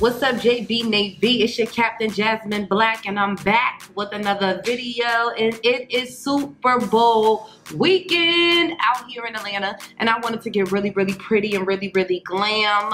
What's up, JB Nate B? It's your Captain Jasmine Black, and I'm back with another video. And it is Super Bowl weekend out here in Atlanta, and I wanted to get really, really pretty and really, really glam.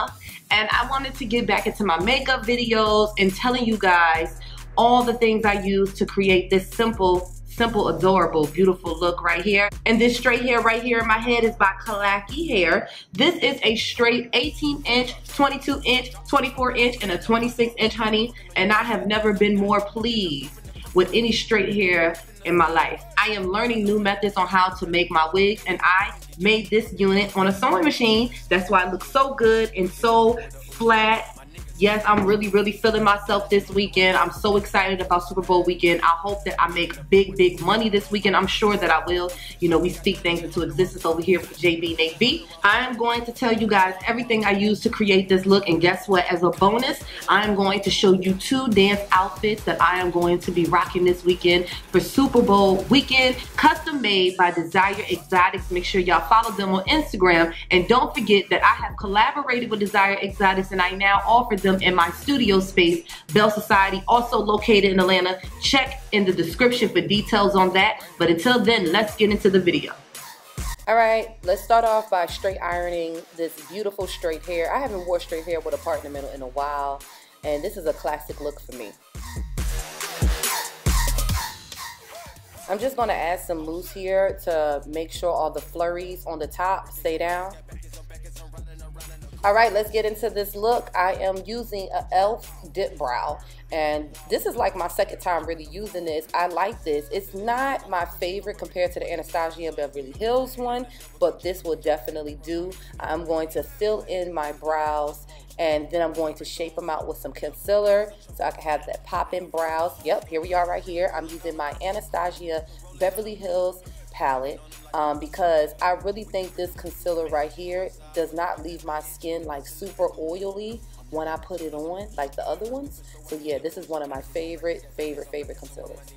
And I wanted to get back into my makeup videos and telling you guys all the things I use to create this simple, adorable, beautiful look right here. And this straight hair right here in my head is by Klaiyi Hair. This is a straight 18 inch, 22 inch, 24 inch, and a 26 inch, honey. And I have never been more pleased with any straight hair in my life. I am learning new methods on how to make my wigs, and I made this unit on a sewing machine. That's why it looks so good and so flat. Yes, I'm really, really feeling myself this weekend. I'm so excited about Super Bowl weekend. I hope that I make big, big money this weekend. I'm sure that I will. You know, we speak things into existence over here with JB Nate B. I am going to tell you guys everything I use to create this look, and guess what? As a bonus, I am going to show you two dance outfits that I am going to be rocking this weekend for Super Bowl weekend, custom made by Desire Exotics. Make sure y'all follow them on Instagram, and don't forget that I have collaborated with Desire Exotics, and I now offer them in my studio space, Belle Society, also located in Atlanta. Check in the description for details on that. But until then, let's get into the video. All right, let's start off by straight ironing this beautiful straight hair. I haven't worn straight hair with a part in the middle in a while, and this is a classic look for me. I'm just gonna add some mousse here to make sure all the flurries on the top stay down. All right, let's get into this look. I am using a e.l.f. dip brow, and this is like my second time really using this. I like this. It's not my favorite compared to the Anastasia Beverly Hills one, but this will definitely do. I'm going to fill in my brows, and then I'm going to shape them out with some concealer so I can have that pop-in brows. Yep, here we are right here. I'm using my Anastasia Beverly Hills palette because I really think this concealer right here does not leave my skin like super oily when I put it on like the other ones. So yeah, this is one of my favorite concealers.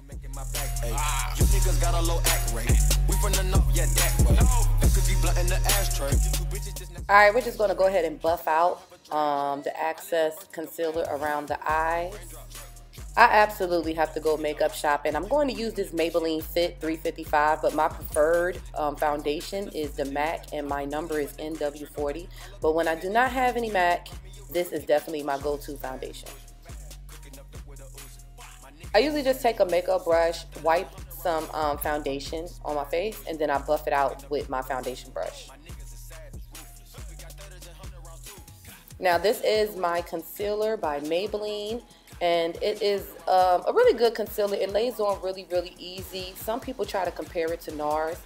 All right, we're just gonna go ahead and buff out the excess concealer around the eyes. I absolutely have to go makeup shopping. I'm going to use this Maybelline Fit 355, but my preferred foundation is the MAC, and my number is NW40. But when I do not have any MAC, this is definitely my go-to foundation. I usually just take a makeup brush, wipe some foundation on my face, and then I buff it out with my foundation brush. Now this is my concealer by Maybelline. And it is a really good concealer. It lays on really, really easy. Some people try to compare it to NARS.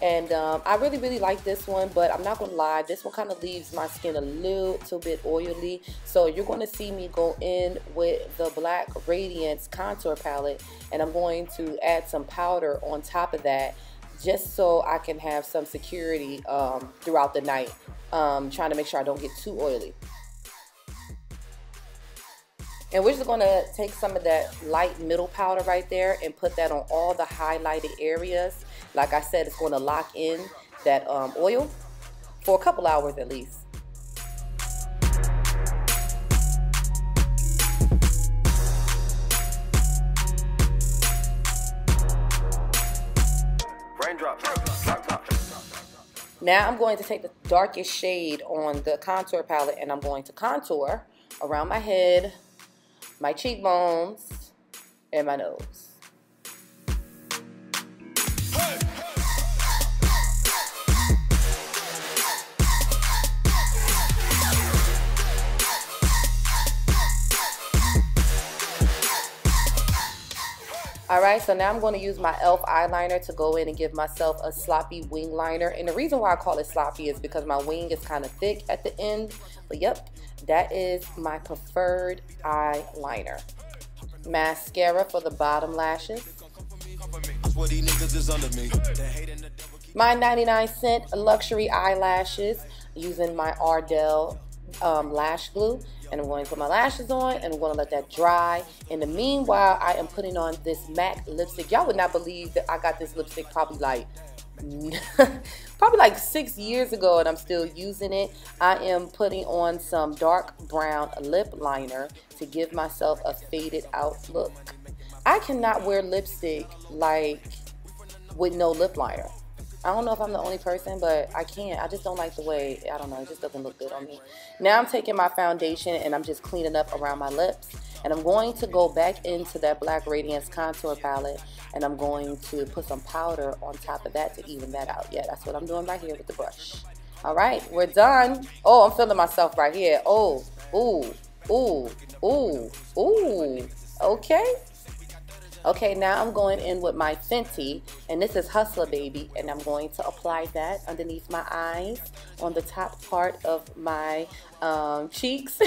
And I really, really like this one, but I'm not gonna lie, this one kind of leaves my skin a little bit oily. So you're gonna see me go in with the Black Radiance contour palette, and I'm going to add some powder on top of that just so I can have some security throughout the night, trying to make sure I don't get too oily. And we're just gonna take some of that light middle powder right there and put that on all the highlighted areas. Like I said, it's gonna lock in that oil for a couple hours at least. Now I'm going to take the darkest shade on the contour palette, and I'm going to contour around my head, my cheekbones, and my nose. All right, so now I'm going to use my e.l.f. eyeliner to go in and give myself a sloppy wing liner. And the reason why I call it sloppy is because my wing is kind of thick at the end. But yep, that is my preferred eyeliner. Mascara for the bottom lashes. My 99-cent luxury eyelashes using my Ardell lash glue, and I'm going to put my lashes on, and I'm going to let that dry. In the meanwhile, I am putting on this MAC lipstick. Y'all would not believe that I got this lipstick probably like probably like 6 years ago, and I'm still using it. I am putting on some dark brown lip liner to give myself a faded out look. I cannot wear lipstick like with no lip liner. I don't know if I'm the only person, but I can't. I just don't like the way, I don't know, it just doesn't look good on me. Now I'm taking my foundation and I'm just cleaning up around my lips. And I'm going to go back into that Black Radiance contour palette, and I'm going to put some powder on top of that to even that out. Yeah, that's what I'm doing right here with the brush. All right, we're done. Oh, I'm feeling myself right here. Oh, ooh, ooh, ooh, ooh. Okay. Okay, now I'm going in with my Fenty, and this is Hustler Baby, and I'm going to apply that underneath my eyes, on the top part of my cheeks.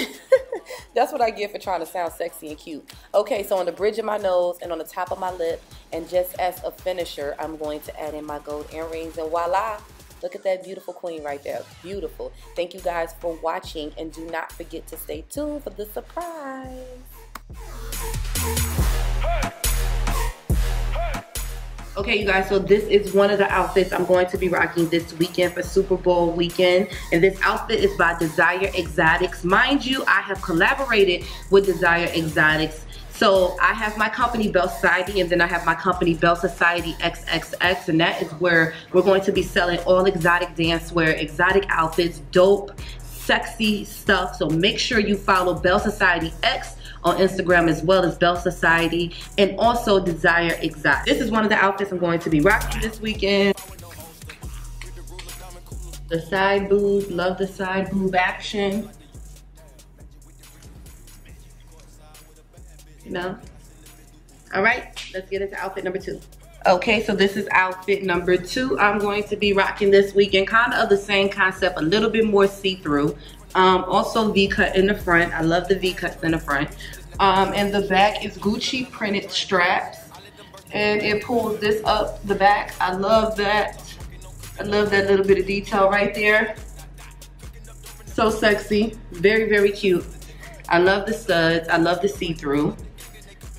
That's what I get for trying to sound sexy and cute. Okay, so on the bridge of my nose and on the top of my lip, and just as a finisher, I'm going to add in my gold earrings, and voila! Look at that beautiful queen right there. Beautiful. Thank you guys for watching, and do not forget to stay tuned for the surprise. Okay, you guys, so this is one of the outfits I'm going to be rocking this weekend for Super Bowl weekend. And this outfit is by Desire Exotics. Mind you, I have collaborated with Desire Exotics. So I have my company, Belle Society, and then I have my company, Belle Society XXX, and that is where we're going to be selling all exotic dancewear, exotic outfits, dope, sexy stuff. So make sure you follow Belle Society X on Instagram, as well as Belle Society, and also Desire Exotics. This is one of the outfits I'm going to be rocking this weekend. The side boob, love the side boob action. You know? All right, let's get into outfit number two. Okay, so this is outfit number two I'm going to be rocking this weekend. Kind of the same concept, a little bit more see-through. Also V-cut in the front. I love the V-cuts in the front. And the back is Gucci printed straps. And it pulls this up the back. I love that. I love that little bit of detail right there. So sexy. Very, very cute. I love the studs. I love the see-through.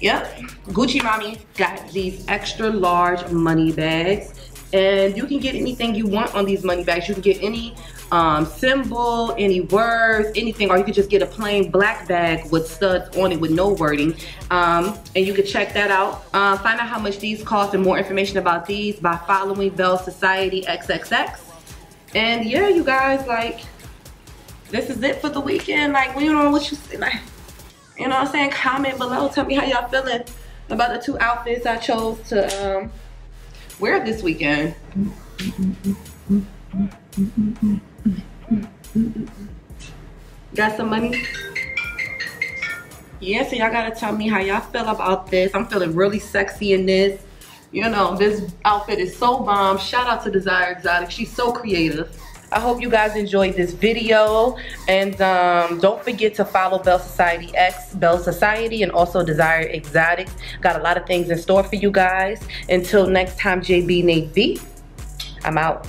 Yep. Gucci mommy got these extra large money bags. And you can get anything you want on these money bags. You can get any symbol, any words, anything, or you could just get a plain black bag with studs on it with no wording. And you could check that out. Find out how much these cost and more information about these by following Belle Society XXX. And yeah, you guys, like, this is it for the weekend. Like, we don't know what you see. Like, you know what I'm saying? Comment below. Tell me how y'all feeling about the two outfits I chose to wear this weekend. Got some money? Yeah, so y'all gotta tell me how y'all feel about this. I'm feeling really sexy in this. You know, this outfit is so bomb. Shout out to Desire Exotics. She's so creative. I hope you guys enjoyed this video, and don't forget to follow Belle Society X, Belle Society, and also Desire Exotics. Got a lot of things in store for you guys. Until next time, JB Nate V, I'm out.